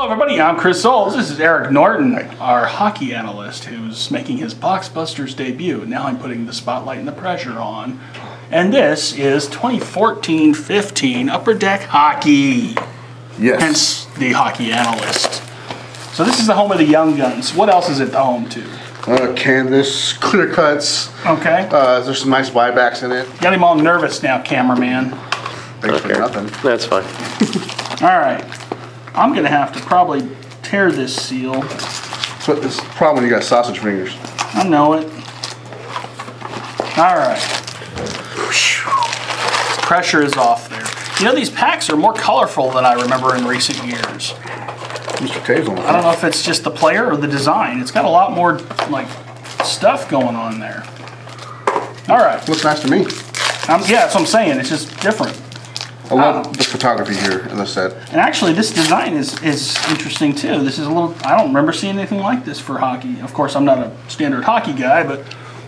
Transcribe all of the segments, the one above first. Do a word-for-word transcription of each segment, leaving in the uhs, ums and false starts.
Hello everybody, I'm Chris Soules. This is Eric Norton, our hockey analyst who's making his Box Busters debut. Now I'm putting the spotlight and the pressure on. And this is twenty fourteen fifteen Upper Deck Hockey. Yes. Hence the hockey analyst. So this is the home of the Young Guns. What else is it the home to? Uh, canvas, clear cuts. Okay. Uh, there's some nice buybacks in it. Got him all nervous now, cameraman. Thanks okay. for nothing. That's fine. All right. I'm gonna have to probably tear this seal. That's what this problem when you got sausage fingers. I know it. All right. Pressure is off there. You know, these packs are more colorful than I remember in recent years. Mister Tazel. I don't know if it's just the player or the design. It's got a lot more like stuff going on there. All right. Looks nice to me. Um, yeah, that's what I'm saying. It's just different. I love um, the photography here in the set. And actually, this design is, is interesting, too. This is a little... I don't remember seeing anything like this for hockey. Of course, I'm not a standard hockey guy, but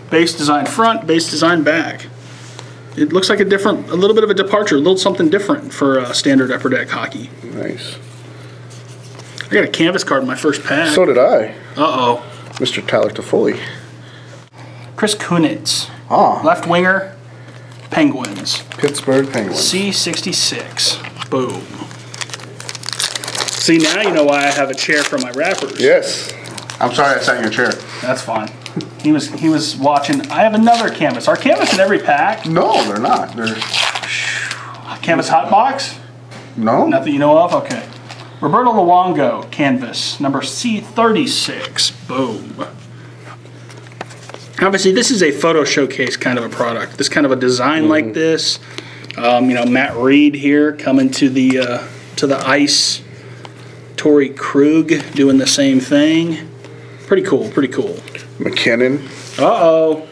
base design front, base design back. It looks like a different... A little bit of a departure, a little something different for uh, standard Upper Deck hockey. Nice. I got a canvas card in my first pack. So did I. Uh-oh. Mister Tyler Toffoli. Chris Kunitz. Ah. Left winger. Penguins. Pittsburgh Penguins. C sixty-six. Boom. See, now you know why I have a chair for my wrappers. Yes. I'm sorry I sat in your chair. That's fine. He was he was watching. I have another canvas. Are canvas in every pack? No, they're not. They're canvas hot box? No. Nothing you know of? Okay. Roberto Luongo canvas number C thirty-six. Boom. Obviously, this is a photo showcase kind of a product. This kind of a design mm-hmm. like this, um, you know, Matt Reed here coming to the uh, to the ice. Tory Krug doing the same thing. Pretty cool. Pretty cool. McKinnon. Uh oh.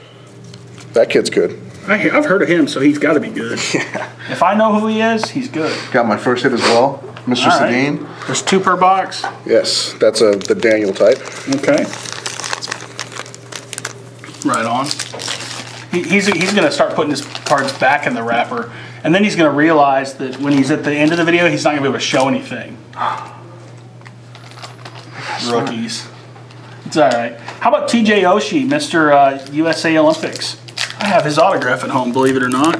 That kid's good. I, I've heard of him, so he's got to be good. Yeah. If I know who he is, he's good. Got my first hit as well, Mister All right. Sedin. There's two per box. Yes, that's a the Daniel type. Okay. Right on. He, he's he's going to start putting his cards back in the wrapper, and then he's going to realize that when he's at the end of the video, he's not going to be able to show anything. Rookies. It's all right. How about T J Oshi, Mister Uh, U S A Olympics? I have his autograph at home, believe it or not.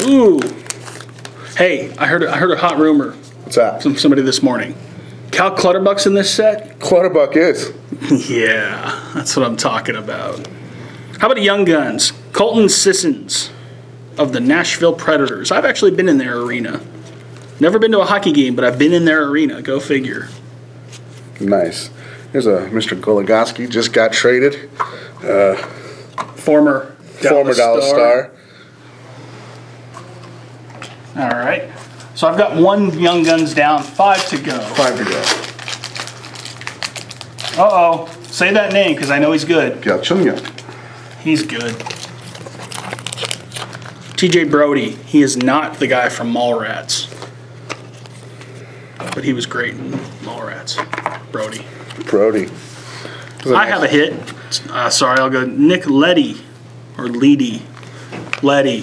Ooh. Hey, I heard I heard a hot rumor. What's that? From somebody this morning. Cal Clutterbuck's in this set? Clutterbuck is. Yeah, that's what I'm talking about. How about Young Guns? Colton Sissons of the Nashville Predators. I've actually been in their arena. Never been to a hockey game, but I've been in their arena. Go figure. Nice. There's a Mister Goligoski just got traded. Uh, former Dallas former Dallas Star. Star. All right. So I've got one Young Guns down, five to go. Five to go. Uh-oh. Say that name, because I know he's good. Gotcha. He's good. T J Brody. He is not the guy from Mallrats. But he was great in Mallrats. Brody. Brody. I nice? have a hit. Uh, sorry, I'll go Nick Letty. Or Leedy. Letty.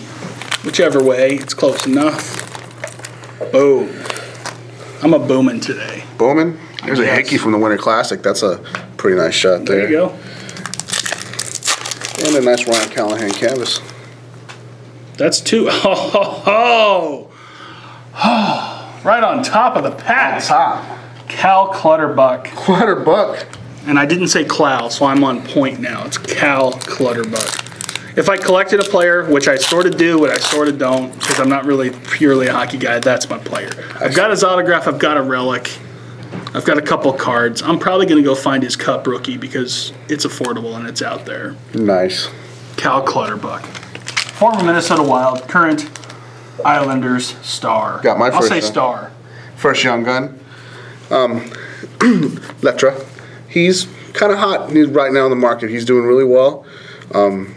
Whichever way. It's close enough. Boom. I'm a booming today. Booming? There's yes. a hickey from the Winter Classic. That's a pretty nice shot there. There you go. And a nice Ryan Callahan canvas. That's two. Oh, oh, oh. Oh. Right on top of the pack. Top. Cal Clutterbuck. Clutterbuck. And I didn't say Clow, so I'm on point now. It's Cal Clutterbuck. If I collected a player, which I sort of do, which I sort of don't, because I'm not really purely a hockey guy, that's my player. I've got his autograph. I've got a relic. I've got a couple cards. I'm probably going to go find his Cup rookie because it's affordable and it's out there. Nice. Cal Clutterbuck. Former Minnesota Wild, current Islanders star. Got my first I'll say son. star. First Young Gun. Um, Letra. He's kind of hot right now in the market. He's doing really well. Um...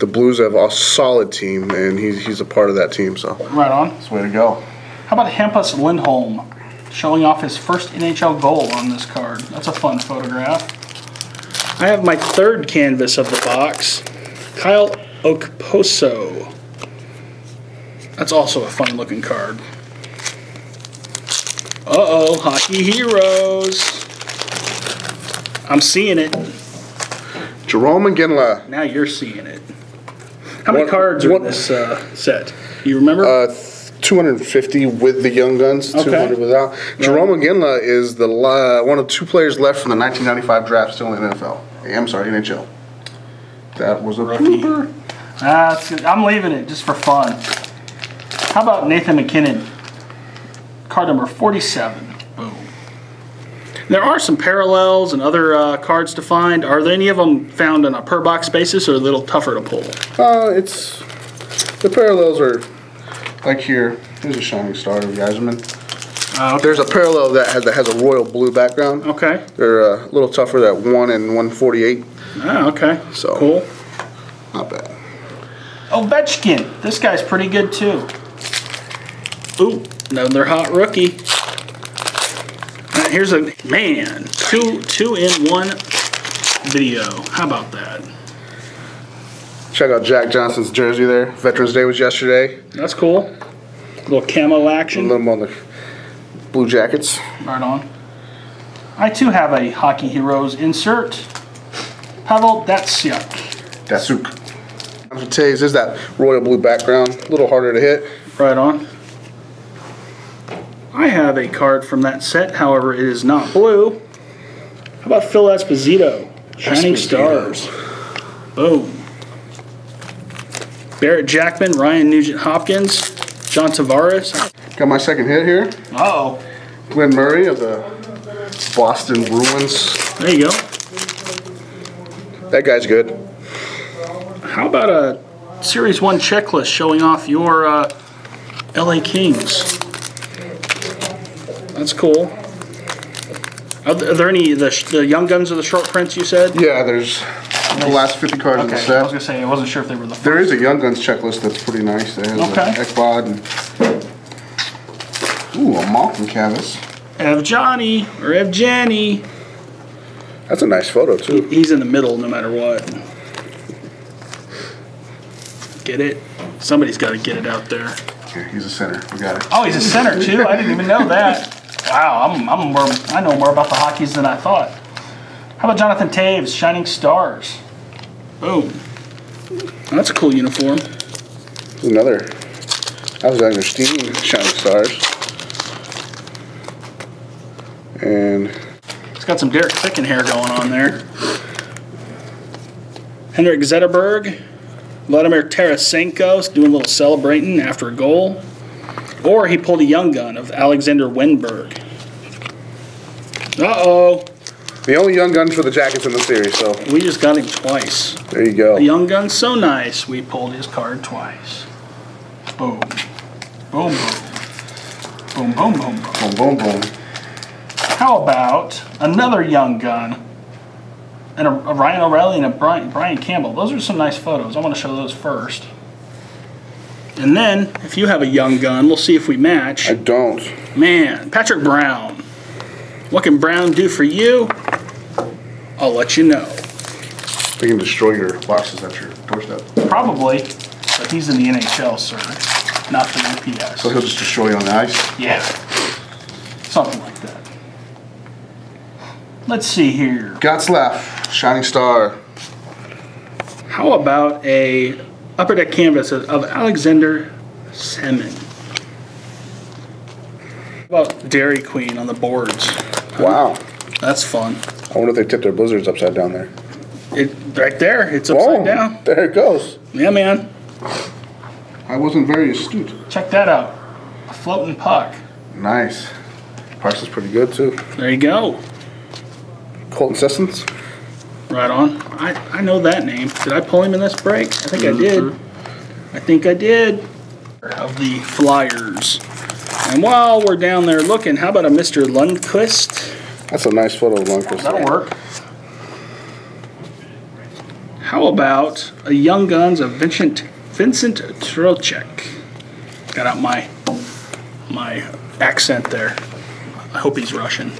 The Blues have a solid team, and he's, he's a part of that team. So right on. That's the way to go. How about Hampus Lindholm showing off his first N H L goal on this card? That's a fun photograph. I have my third canvas of the box, Kyle Okposo. That's also a fun-looking card. Uh-oh, Hockey Heroes. I'm seeing it. Jerome Iginla. Now you're seeing it. How many what, cards are what, in this uh, set? You remember? Uh, two hundred fifty with the Young Guns, okay. two hundred without. Right. Jerome Iginla is the uh, one of two players left from the nineteen ninety-five draft still in the N F L. I'm sorry, N H L. That was a rookie. Pooper. Ah, I'm leaving it just for fun. How about Nathan McKinnon? Card number forty-seven. Boom. There are some parallels and other uh, cards to find. Are there any of them found on a per box basis, or a little tougher to pull? Uh, it's the parallels are like here. Here's a shining star of Yasmin. Uh, okay. There's a parallel that has, that has a royal blue background. Okay. They're uh, a little tougher. That one and one forty-eight. Oh, okay. So cool. Not bad. Ovechkin. This guy's pretty good too. Ooh, another hot rookie. Right, here's a man. Two two in one video. How about that? Check out Jack Johnson's jersey there. Veterans Day was yesterday. That's cool. A little camo action. A little on the Blue Jackets. Right on. I too have a Hockey Heroes insert. Pavel Datsyuk. Datsuk. Toews is that royal blue background. A little harder to hit. Right on. I have a card from that set, however, it is not blue. How about Phil Esposito? Shining Esposito. Stars. Boom. Barrett Jackman, Ryan Nugent-Hopkins, John Tavares. Got my second hit here. Uh-oh. Glenn Murray of the Boston Bruins. There you go. That guy's good. How about a Series one checklist showing off your uh, L A Kings? That's cool. Are there any, the, the Young Guns of the short prints you said? Yeah, there's the last fifty cards okay, in the set. I was going to say, I wasn't sure if they were the first. There is a Young Guns checklist that's pretty nice. There has okay. a Ekblad and, ooh, a Malkin canvas. Ev Johnny, or Ev Johnny. That's a nice photo, too. He, he's in the middle no matter what. Get it? Somebody's got to get it out there. Okay, he's a center. We got it. Oh, he's a center too. I didn't even know that. Wow, I'm, I'm more, I know more about the Hockeys than I thought. How about Jonathan Toews, Shining Stars? Boom. That's a cool uniform. Another. That was Alexander Steen, Shining Stars. And it's got some Derek Ficken hair going on there. Henrik Zetterberg. Vladimir Tarasenko's doing a little celebrating after a goal. Or he pulled a Young Gun of Alexander Wenberg. Uh-oh. The only Young Gun for the Jackets in the series, so. We just got him twice. There you go. The Young Gun's so nice, we pulled his card twice. Boom. Boom, boom. Boom, boom, boom, boom. Boom, boom, boom. How about another Young Gun? And a, a Ryan O'Reilly and a Brian, Brian Campbell. Those are some nice photos. I want to show those first. And then, if you have a Young Gun, we'll see if we match. I don't. Man, Patrick Brown. What can Brown do for you? I'll let you know. They can destroy your boxes at your doorstep. Probably, but he's in the N H L, sir, not the U P S. So he'll just destroy you on the ice? Yeah. Something like that. Let's see here. Gatslav, Shining Star. How about a Upper Deck canvas of Alexander Semin? How about Dairy Queen on the boards? Wow. That's fun. I wonder if they tipped their blizzards upside down there. It right there. It's upside Whoa, down. There it goes. Yeah, man. I wasn't very astute. Check that out. A floating puck. Nice. Price is pretty good, too. There you go. Colton Sissons. Right on. I, I know that name. Did I pull him in this break? I think mm-hmm. I did. I think I did. Of the Flyers. And while we're down there looking, how about a Mister Lundqvist? That's a nice photo of Lundqvist. That'll work. How about a Young Guns of Vincent Vincent Trocheck? Got out my my accent there. I hope he's Russian.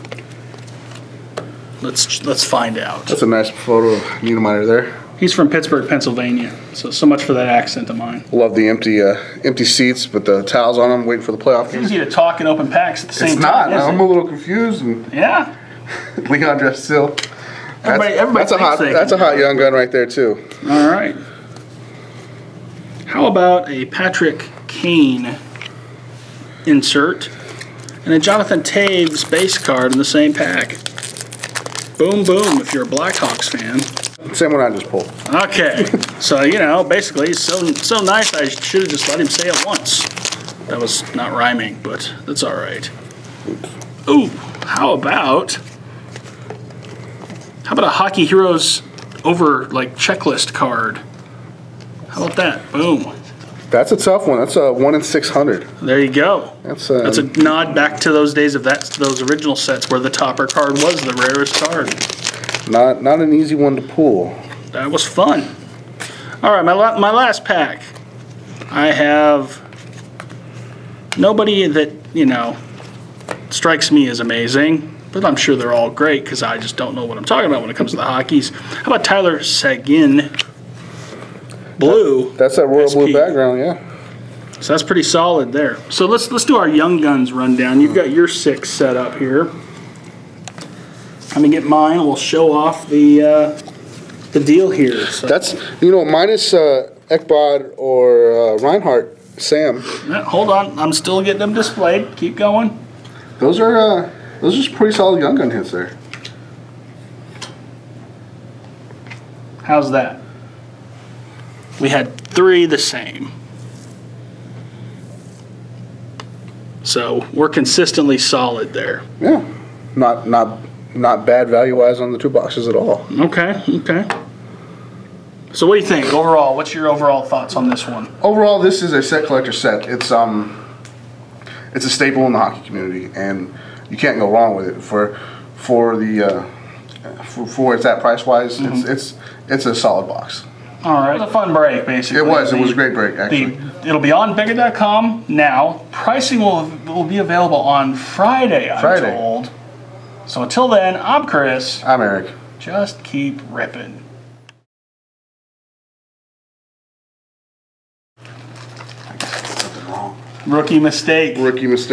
Let's let's find out. That's a nice photo of Niedermeyer there. He's from Pittsburgh, Pennsylvania. So so much for that accent of mine. Love the empty uh, empty seats with the towels on them, waiting for the playoff. It's easy to talk in open packs at the same it's time. It's not. I'm it? a little confused. And yeah. Leon dressed still. That's, everybody, everybody that's a hot. That's a hot young gun right there too. All right. How about a Patrick Kane insert and a Jonathan Toews base card in the same pack? Boom, boom! If you're a Blackhawks fan. Same one I just pulled. Okay. So, you know, basically, so so nice I should have just let him say it once. That was not rhyming, but that's all right. Ooh, how about, how about a Hockey Heroes over, like, checklist card? How about that? Boom. That's a tough one. That's a one in six hundred. There you go. That's a, that's a nod back to those days of that, those original sets where the topper card was the rarest card. Not not an easy one to pull. That was fun. All right, my la my last pack. I have nobody that, you know, strikes me as amazing, but I'm sure they're all great because I just don't know what I'm talking about when it comes to the hockeys. How about Tyler Sedin? Blue. That, that's that royal S P. Blue background, yeah. So that's pretty solid there. So let's let's do our Young Guns rundown. You've got your six set up here. I'm gonna get mine. We'll show off the uh, the deal here. So. That's, you know, minus uh, Ekblad or uh, Reinhardt, Sam. Yeah, hold on, I'm still getting them displayed. Keep going. Those are uh, those are pretty solid Young Gun hits there. How's that? We had three the same. So we're consistently solid there. Yeah, not not. Not bad value-wise on the two boxes at all. Okay, okay. So what do you think overall? What's your overall thoughts on this one? Overall, this is a set collector set. It's um, it's a staple in the hockey community, and you can't go wrong with it for for the uh, for, for it's at price-wise. Mm-hmm. It's it's it's a solid box. All right, it was a fun break, basically. It was. The, it was a great break, actually. The, it'll be on Bega dot com now. Pricing will will be available on Friday. I'm Friday. told. So until then, I'm Chris. I'm Eric. Just keep ripping. Rookie mistake. Rookie mistake.